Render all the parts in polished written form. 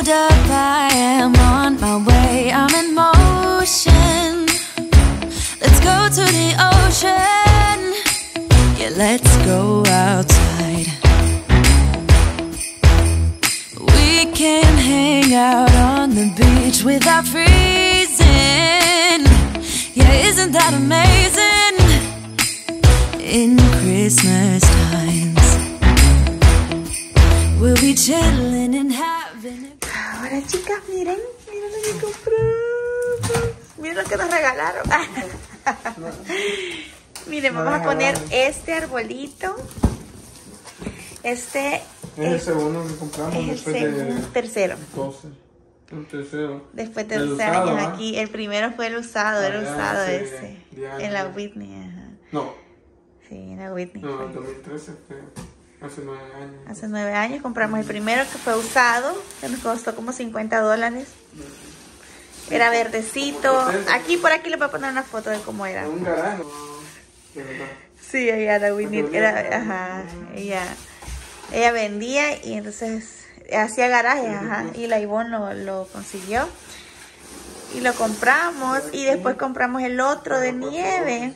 hold up, I am on my way, I'm in motion. Let's go to the ocean, yeah, let's go outside. We can hang out on the beach without freezing. Yeah, isn't that amazing? In Christmas times, we'll be chilling and having it. Ahora chicas, miren, miren lo que compramos. Miren lo que nos regalaron. Miren, vamos a poner este arbolito. Este es el segundo que compramos. Es el segundo, tercero. El tercero. Después de 12 años aquí. El primero fue el usado, el usado ese. En la Whitney, ajá. No. Sí, en la Whitney. No, en 2013 fue. Hace 9 años. Hace 9 años compramos el primero que fue usado, que nos costó como $50. Era verdecito. Aquí, por aquí le voy a poner una foto de cómo era. Un garaje. Sí, ella, la Whitney, era, ajá, ella vendía y entonces hacía garajes, ajá, y la Ivonne lo consiguió y lo compramos y después compramos el otro de nieve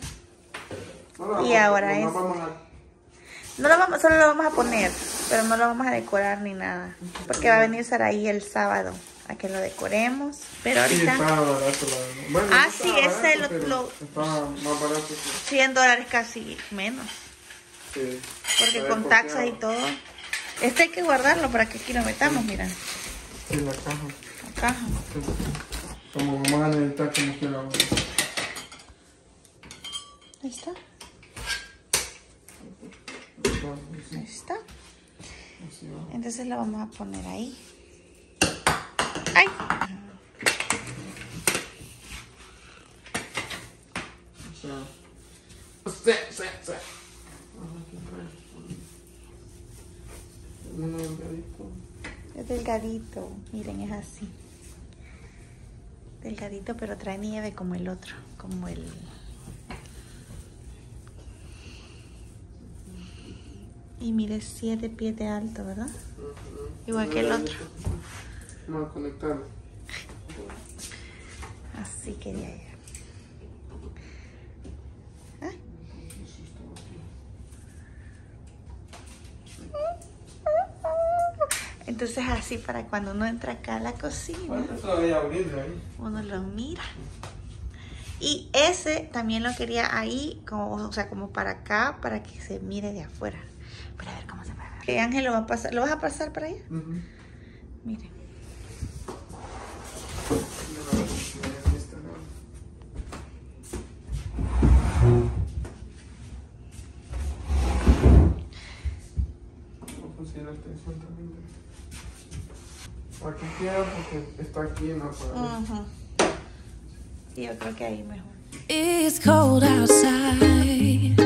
y ahora es. No lo vamos, solo lo vamos a poner, pero no lo vamos a decorar ni nada, porque va a venir Sarai el sábado a que lo decoremos, pero ahorita... Sí, barato, bueno, ah, sí, ese lo... más barato que... $100 casi menos. Sí. Porque con taxas y todo. Este hay que guardarlo para que aquí lo metamos, sí. Mira. Sí, la caja. La caja. Sí. Como vamos a necesitar que nos queda. Ahí está. Ahí está. Entonces lo vamos a poner ahí. Ay. Es delgadito, miren, es así. Delgadito, pero trae nieve como el otro, como el... Y mire, 7 pies de alto, ¿verdad? Igual que el otro. Vamos a conectarlo. Así quería ir. ¿Ah? Entonces así para cuando uno entra acá a la cocina, uno lo mira. Y ese también lo quería ahí, como, o sea, como para acá, para que se mire de afuera. Para ver cómo se va a ver. Ángel, ¿lo vas a pasar para allá? Miren. Aquí queda porque está aquí en la pared. Sí, yo creo que ahí mejor. It's cold outside,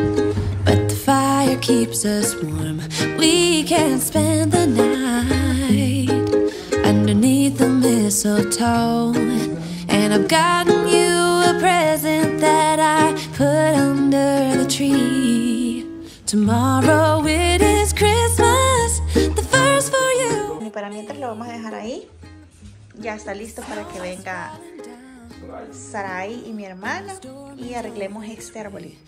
but the fire keeps us warm. We can spend the night underneath the mistletoe. And I've gotten you a present that I put under the tree. Tomorrow it is Christmas, the first for you. Y para mientras lo vamos a dejar ahí. Ya está listo para que venga Sarai y mi hermana y arreglemos este arbolito.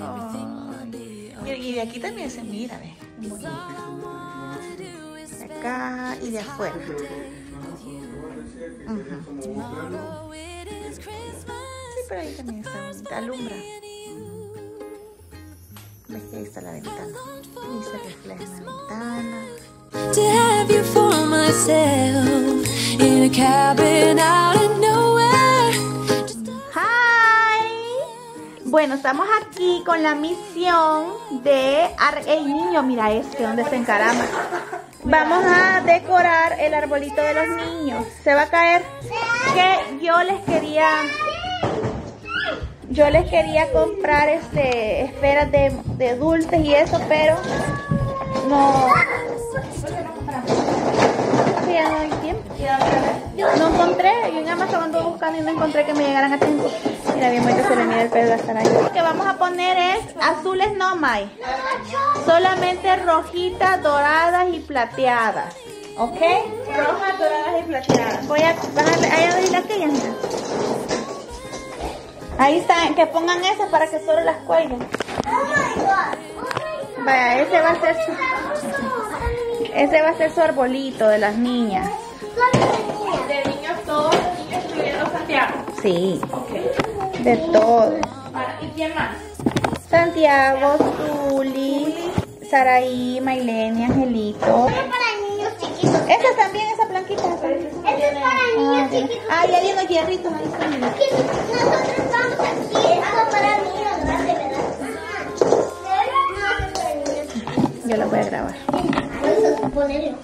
Oh. Y de aquí también se mira, ve, bonito. De acá y de afuera. Sí, pero ahí también está bonita, alumbra. Ves que ahí está la ventana y se refleja en la ventana. To have you for myself in a cabin out of nowhere. Hi. Bueno, estamos aquí con la misión de... ¡Ey, niño! Mira este, donde se encarama. Vamos a decorar el arbolito de los niños. Se va a caer. Que yo les quería comprar esferas de dulces y eso, pero no... Ya no hay tiempo. No encontré, yo en Amazon ando buscando y no encontré que me llegaran a tiempo. Mira, bien bonito se le mira el pelo a Sarai. Lo que vamos a poner es azules no más. Solamente rojitas, doradas y plateadas. ¿Ok? Rojas, doradas y plateadas. Voy a bajarle, ahí abrir aquella. Ahí están, que pongan esas para que solo las cuelguen. Vaya, ese va a ser su, ese va a ser su arbolito de las niñas. De niños todos, incluyendo Santiago. Sí. Okay. De todos. ¿Y quién más? Santiago, Zuli, Sarai, Maylene, Angelito. Esa es para niños chiquitos. Esa también, esa blanquita. Esa es para niños chiquitos. Ah, ya hay unos hierritos ahí están. Nosotros estamos aquí. Esa es para niños grandes, ¿verdad? Yo la voy a grabar. Ponelo.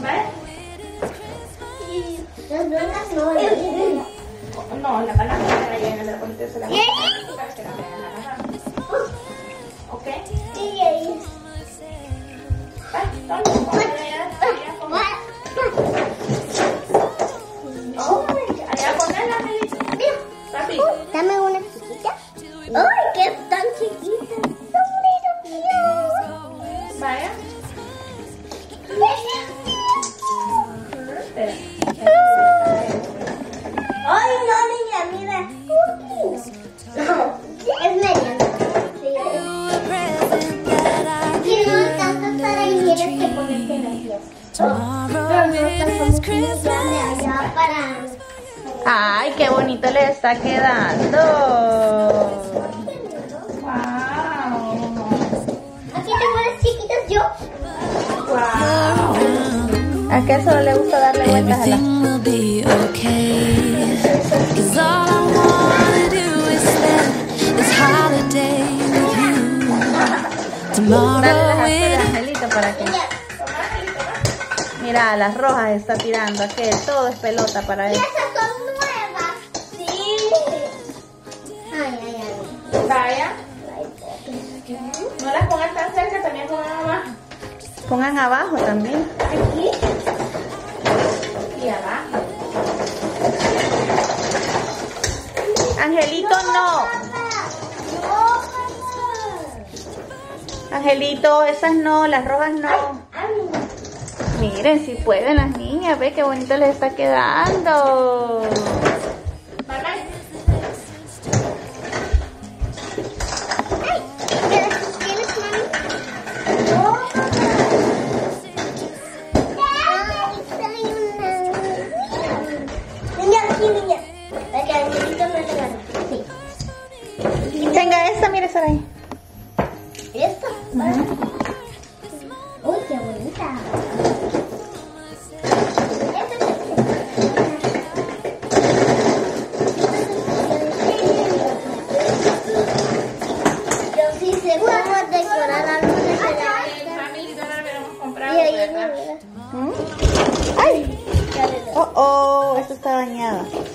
¿Vale? Las blancas no, las llenas. No, la palabra no la llena, la ponete sola. ¿Y ahí? ¿Ok? ¿Y ahí? ¿Va? ¿Allá ponerla, Melissa? Papi. Dame una chiquita. ¡Ay, qué tan chiquita! ¡Sombrero mío! ¿Vaya? Espera. Ay, no, niña, mira. Es media. Y no tanto para ir que ponerte nerviosa. Ay, qué bonito le está quedando. Wow. Aquí tengo las chiquitas yo. Wow. ¿A qué solo le gusta darle vueltas a la? Cause all I wanna do is spend this holiday with you. Tomorrow it Angelito para aquí. Mira, las rojas está tirando aquel, todo es pelota para él. Y esas son nuevas. Sí. Ay, ay, ay. Vaya. No las pongan tan cerca, también pongan abajo. Pongan abajo también. Aquí. Y abajo. Angelito no. Angelito, esas no, las rojas no. Miren, si pueden las niñas, ve qué bonito les está quedando.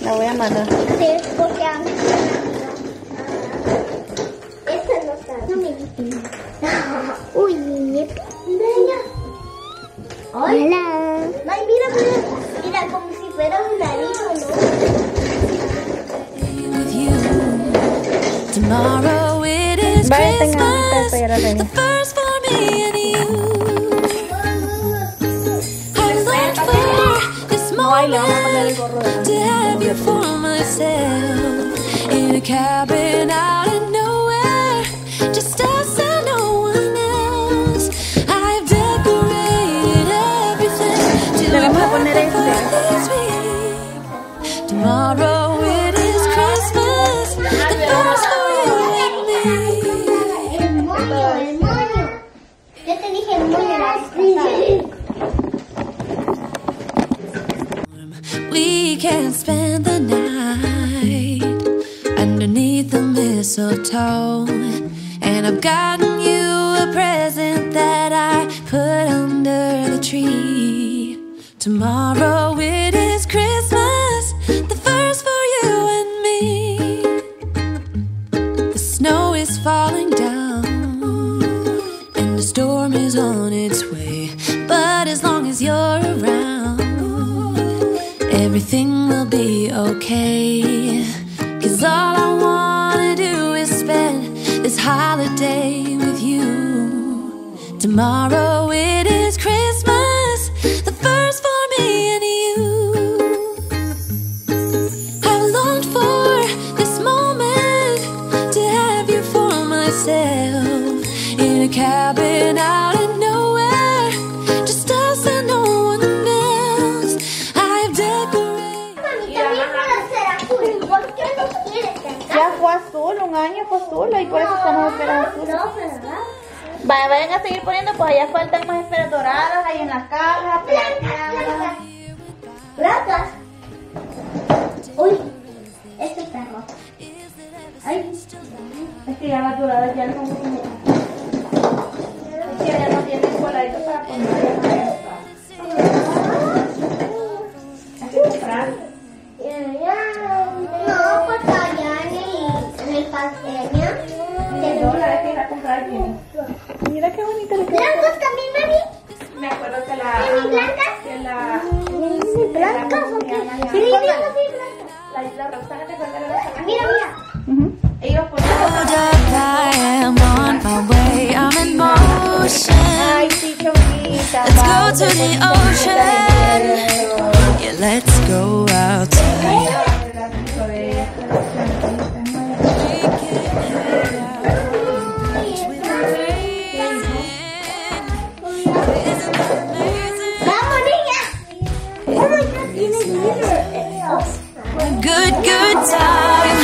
La voy a matar. Sí, porque a mí. Esta no está. No me dicen. Uy, niña. Hola. Ay, mira, mira. Mira, como si fuera un ladrillo, ¿no? Vale, tenga ahorita esto ya la tenía. Ay, le vamos a poner el gorro de Santiago. Le vamos a poner este. Spend the night underneath the mistletoe, and I've gotten you a present that I put under the tree. Tomorrow it is Christmas, the first for you and me. The snow is falling down and the storm is on its way, but as long as you're around, everything will be okay. 'Cause 'Cause all I wanna do is spend this holiday with you. Tomorrow it is Christmas, the first for me and you. I've longed for this moment to have you for myself, in a cabin out in nowhere, just us and no one else. I've decorated. Ya fue azul, un año fue azul y por eso estamos esperando azul. No, ¿verdad? Vaya, vayan a seguir poniendo, pues allá faltan más esferas doradas, ahí en las cajas, plateadas. ¿Platas? Uy, este está roto. Ay, es que ya las doradas ya no. Es que ya no tienen coladitos para poner. Así es, Fran. No, porque allá en el pastel. No, la dejé ir a comprar bien. Mira qué bonita. ¿Blancas también, mami? Me acuerdo que la... ¿Blancas o qué? Sí, blancas, sí, blancas. La Roxana te cuenta la Roxana. Mira, mira. Ellos ponen... Ay, sí, chonquita. Let's go to the ocean. Yeah, let's go out tonight. Good, good time.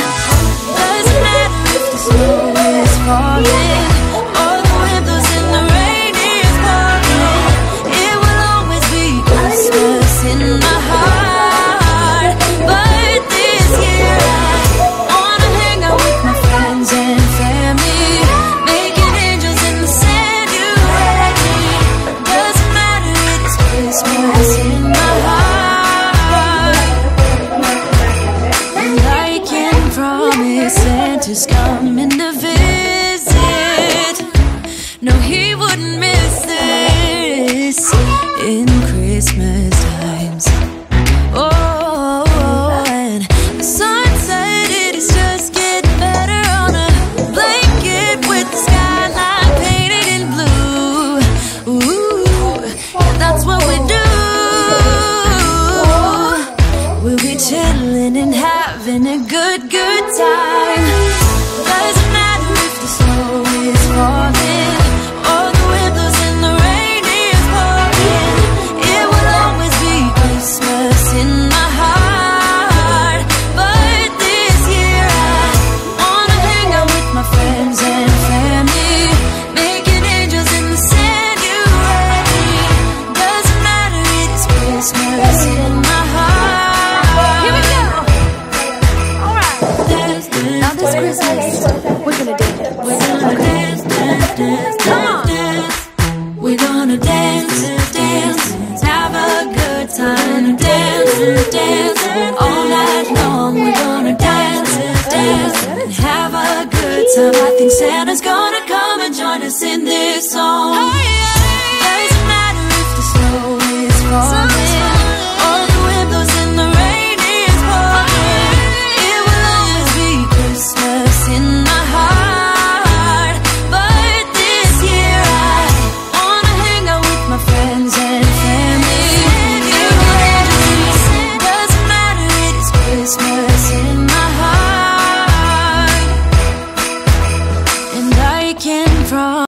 Doesn't matter if the snow is falling or the windows and the rain is pouring. It will always be Christmas in my heart. But this year I wanna hang out with my friends and family, making angels in the sand. You and me. Doesn't matter if it's Christmas in my heart. Santa's coming to visit. No, he wouldn't miss this in Christmas times. Oh, and the sunset, it is just getting better on a blanket with the skyline painted in blue. Ooh, yeah, that's what we do. We'll be chilling and having a good, good time. Santa's gonna come and join us in this song.